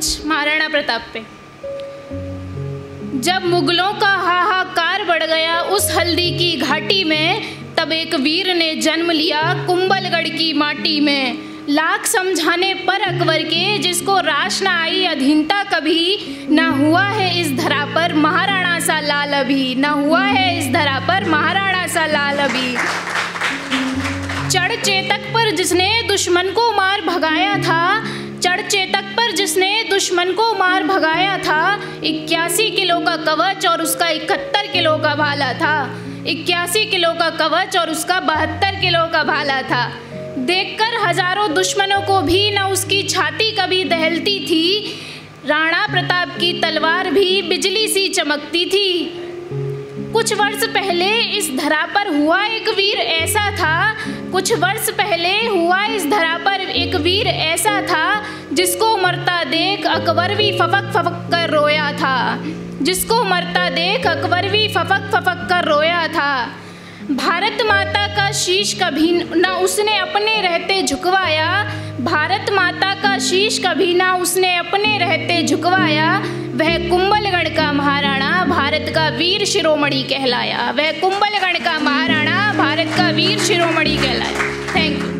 कुछ महाराणा प्रताप पे। जब मुगलों का हाहाकार बढ़ गया उस हल्दी की घाटी में, तब एक वीर ने जन्म लिया कुंभलगढ़ की माटी में। लाख समझाने पर अकबर के, जिसको राश न आई अधीनता कभी, ना हुआ है इस धरा पर महाराणा सा लाल अभी, ना हुआ है इस धरा पर महाराणा सा लाल अभी। चढ़ चेतक पर जिसने दुश्मन को मार भगाया था, चढ़ चेतक पर जिसने दुश्मन को मार भगाया था, 81 किलो का कवच और उसका 71 किलो का भाला था, 81 किलो का कवच और उसका 72 किलो का भाला था। देखकर हजारों दुश्मनों को भी न उसकी छाती कभी दहलती थी, राणा प्रताप की तलवार भी बिजली सी चमकती थी। कुछ वर्ष पहले इस धरा पर हुआ एक वीर ऐसा था, कुछ वर्ष पहले हुआ इस धरा पर एक वीर ऐसा था, जिसको मरता देख अकबर भी फफक फफक कर रोया था, जिसको मरता देख अकबर भी फफक फफक कर रोया था। भारत माता का शीश कभी ना उसने अपने रहते झुकवाया, भारत माता का शीश कभी ना उसने अपने रहते झुकवाया, वह कुंभलगढ़ का महाराणा भारत का वीर शिरोमणि कहलाया, वह कुंभलगढ़ का महाराणा भारत का वीर शिरोमणि कहलाया। Thank you.